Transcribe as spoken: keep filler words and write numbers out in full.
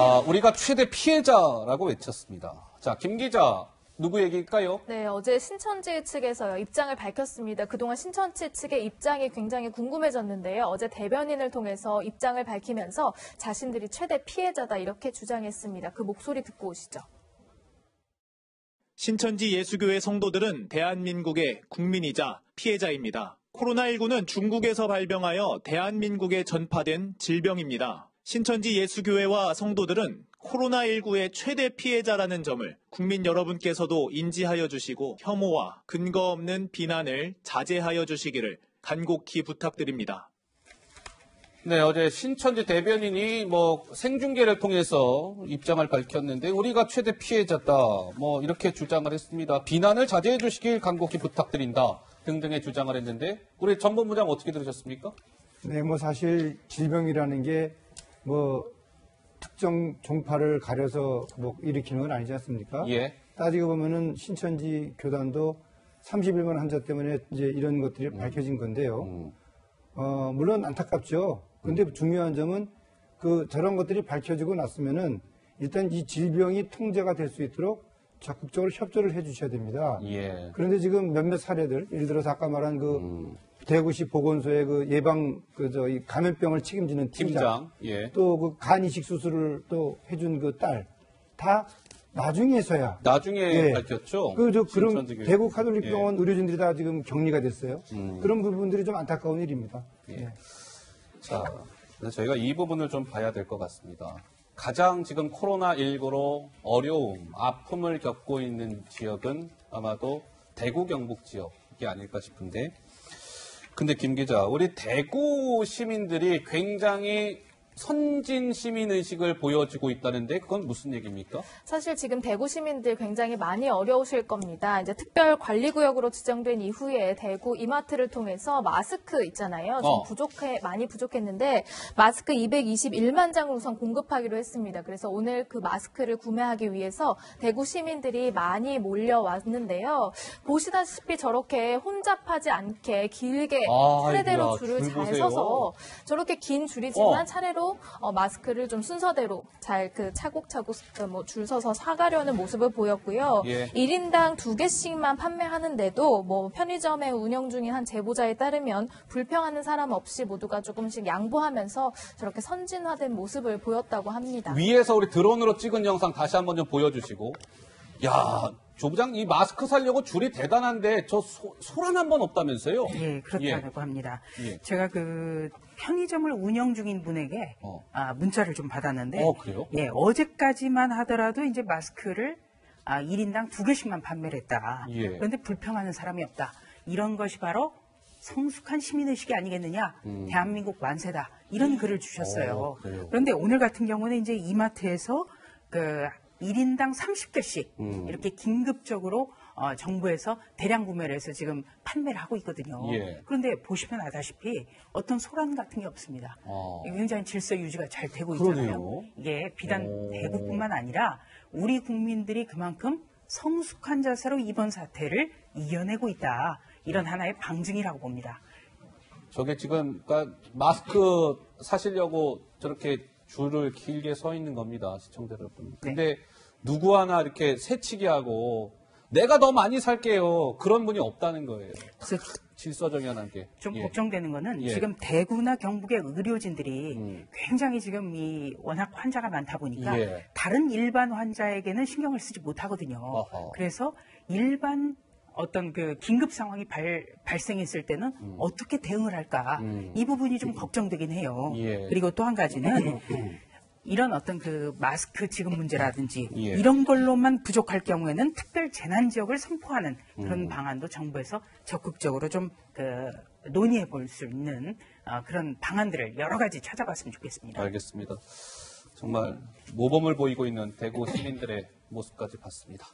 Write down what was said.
아, 우리가 최대 피해자라고 외쳤습니다. 자, 김 기자, 누구 얘기일까요? 네, 어제 신천지 측에서 입장을 밝혔습니다. 그동안 신천지 측의 입장이 굉장히 궁금해졌는데요. 어제 대변인을 통해서 입장을 밝히면서 자신들이 최대 피해자다 이렇게 주장했습니다. 그 목소리 듣고 오시죠. 신천지 예수교회 성도들은 대한민국의 국민이자 피해자입니다. 코로나십구는 중국에서 발병하여 대한민국에 전파된 질병입니다. 신천지 예수교회와 성도들은 코로나십구의 최대 피해자라는 점을 국민 여러분께서도 인지하여 주시고 혐오와 근거 없는 비난을 자제하여 주시기를 간곡히 부탁드립니다. 네, 어제 신천지 대변인이 뭐 생중계를 통해서 입장을 밝혔는데 우리가 최대 피해자다 뭐 이렇게 주장을 했습니다. 비난을 자제해 주시길 간곡히 부탁드린다 등등의 주장을 했는데 우리 전 본부장 어떻게 들으셨습니까? 네, 뭐 사실 질병이라는 게 뭐 특정 종파를 가려서 뭐 일으키는 건 아니지 않습니까? 예. 따지고 보면은 신천지 교단도 삼십일만 환자 때문에 이제 이런 것들이 음. 밝혀진 건데요. 음. 어, 물론 안타깝죠. 근데 음. 중요한 점은 그 저런 것들이 밝혀지고 났으면은 일단 이 질병이 통제가 될 수 있도록 적극적으로 협조를 해 주셔야 됩니다. 예. 그런데 지금 몇몇 사례들, 예를 들어서 아까 말한 그 음. 대구시 보건소의 그 예방 그 저 이 감염병을 책임지는 팀장, 팀장. 예. 또 그 간 이식 수술을 또 해준 그 딸 다 나중에서야 나중에 예. 밝혔죠. 그 저 그런 대구 카톨릭병원 예. 의료진들이 다 지금 격리가 됐어요. 음. 그런 부분들이 좀 안타까운 일입니다. 예. 예. 자, 저희가 이 부분을 좀 봐야 될 것 같습니다. 가장 지금 코로나십구로 어려움, 아픔을 겪고 있는 지역은 아마도 대구 경북 지역이 아닐까 싶은데. 근데 김 기자, 우리 대구 시민들이 굉장히 선진 시민의식을 보여주고 있다는데 그건 무슨 얘기입니까? 사실 지금 대구 시민들 굉장히 많이 어려우실 겁니다. 이제 특별관리구역으로 지정된 이후에 대구 이마트를 통해서 마스크 있잖아요. 좀 어. 부족해, 많이 부족했는데 마스크 이백이십일만 장을 우선 공급하기로 했습니다. 그래서 오늘 그 마스크를 구매하기 위해서 대구 시민들이 많이 몰려왔는데요. 보시다시피 저렇게 혼잡하지 않게 길게 차례대로 아, 줄을 잘 서서 저렇게 긴 줄이지만 어. 차례로 어, 마스크를 좀 순서대로 잘 그 차곡차곡 뭐 줄 서서 사가려는 모습을 보였고요. 예. 일 인당 두 개씩만 판매하는데도 뭐 편의점의 운영 중인 한 제보자에 따르면 불평하는 사람 없이 모두가 조금씩 양보하면서 저렇게 선진화된 모습을 보였다고 합니다. 위에서 우리 드론으로 찍은 영상 다시 한번 좀 보여주시고. 야, 조 부장, 이 마스크 사려고 줄이 대단한데 저 소, 소란 한 번 없다면서요? 예, 그렇다고 예. 합니다. 예. 제가 그 편의점을 운영 중인 분에게 어. 아, 문자를 좀 받았는데 어, 그래요? 예, 어제까지만 하더라도 이제 마스크를 아, 일 인당 두 개씩만 판매를 했다. 예. 그런데 불평하는 사람이 없다. 이런 것이 바로 성숙한 시민의식이 아니겠느냐. 음. 대한민국 만세다. 이런 음. 글을 주셨어요. 어, 그런데 오늘 같은 경우는 이제 이마트에서 그 일 인당 삼십 개씩 음. 이렇게 긴급적으로 어, 정부에서 대량 구매를 해서 지금 판매를 하고 있거든요. 예. 그런데 보시면 아다시피 어떤 소란 같은 게 없습니다. 아. 굉장히 질서 유지가 잘 되고 그러네요. 있잖아요. 이게 비단 오. 대구뿐만 아니라 우리 국민들이 그만큼 성숙한 자세로 이번 사태를 이겨내고 있다. 이런 하나의 방증이라고 봅니다. 저게 지금 그러니까 마스크 사시려고 저렇게 줄을 길게 서 있는 겁니다. 시청자 여러분. 근데 네. 누구 하나 이렇게 새치기하고 내가 더 많이 살게요. 그런 분이 없다는 거예요. 질서정연한 게. 좀 예. 걱정되는 거는 예. 지금 대구나 경북의 의료진들이 음. 굉장히 지금 이 워낙 환자가 많다 보니까 예. 다른 일반 환자에게는 신경을 쓰지 못하거든요. 어허. 그래서 일반 어떤 그 긴급 상황이 발, 발생했을 때는 음. 어떻게 대응을 할까 음. 이 부분이 좀 걱정되긴 해요. 예. 그리고 또 한 가지는 이런 어떤 그 마스크 지급 문제라든지 예. 이런 걸로만 부족할 경우에는 특별 재난 지역을 선포하는 그런 음. 방안도 정부에서 적극적으로 좀 그 논의해 볼 수 있는 어, 그런 방안들을 여러 가지 찾아봤으면 좋겠습니다. 알겠습니다. 정말 모범을 보이고 있는 대구 시민들의 모습까지 봤습니다.